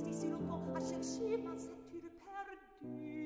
rester si longtemps à chercher ma ceinture perdue.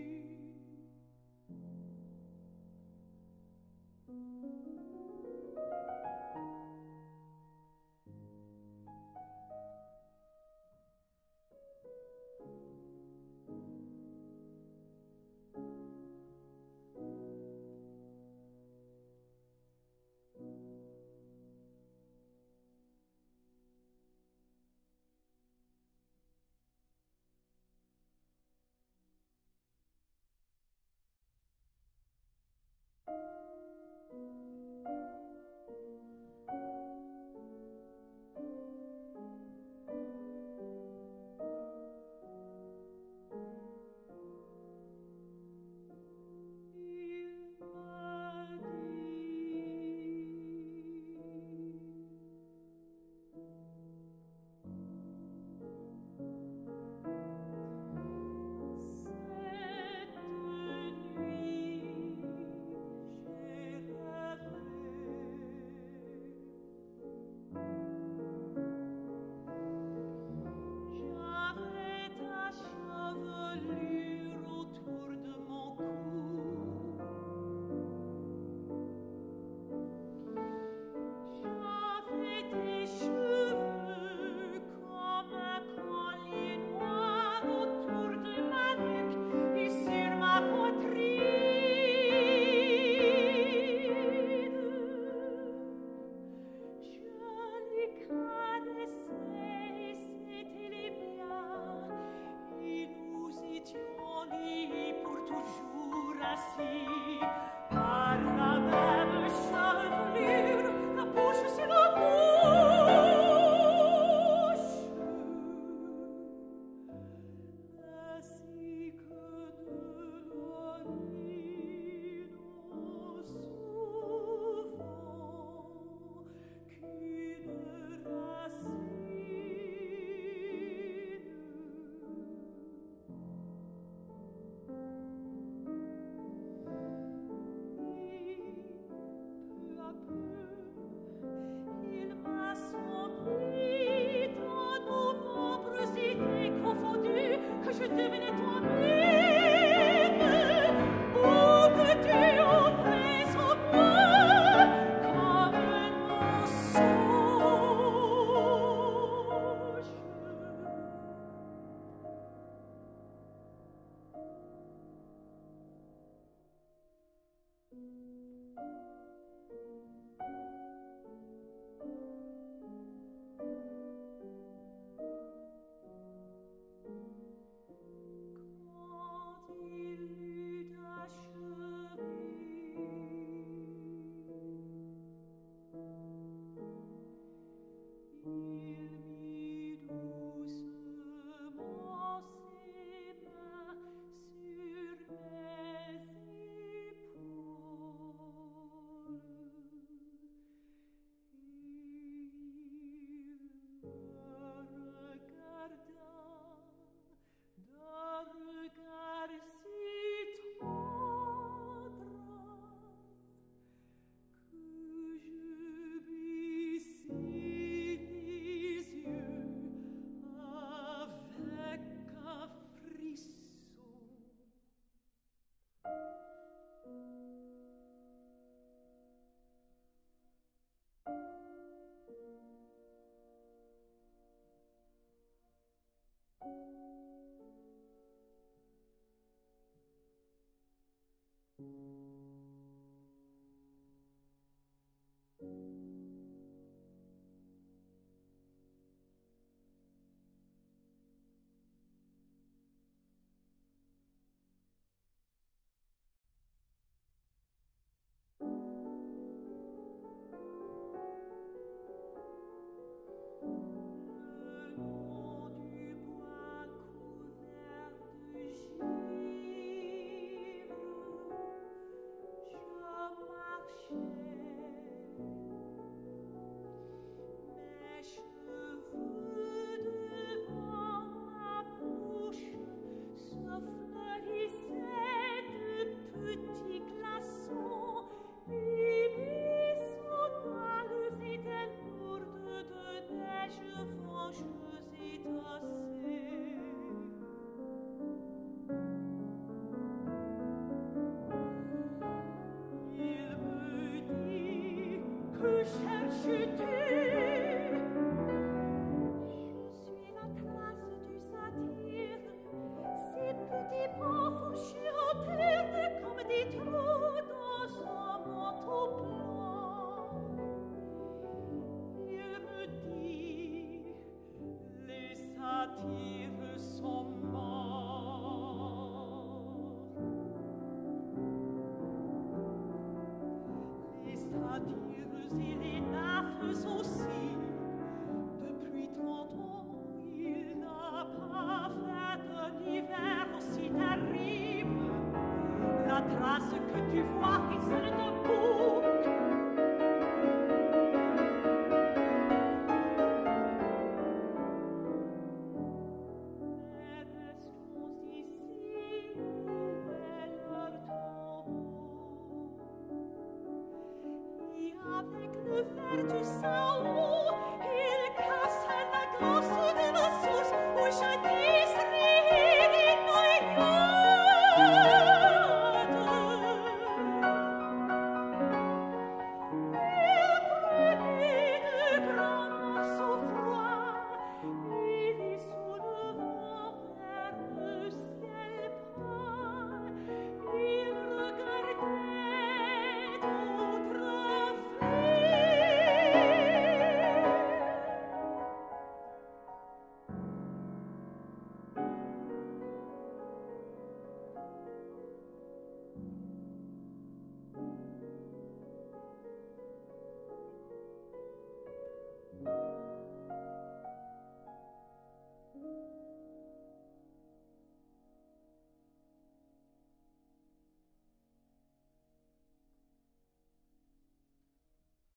Trace que tu vois.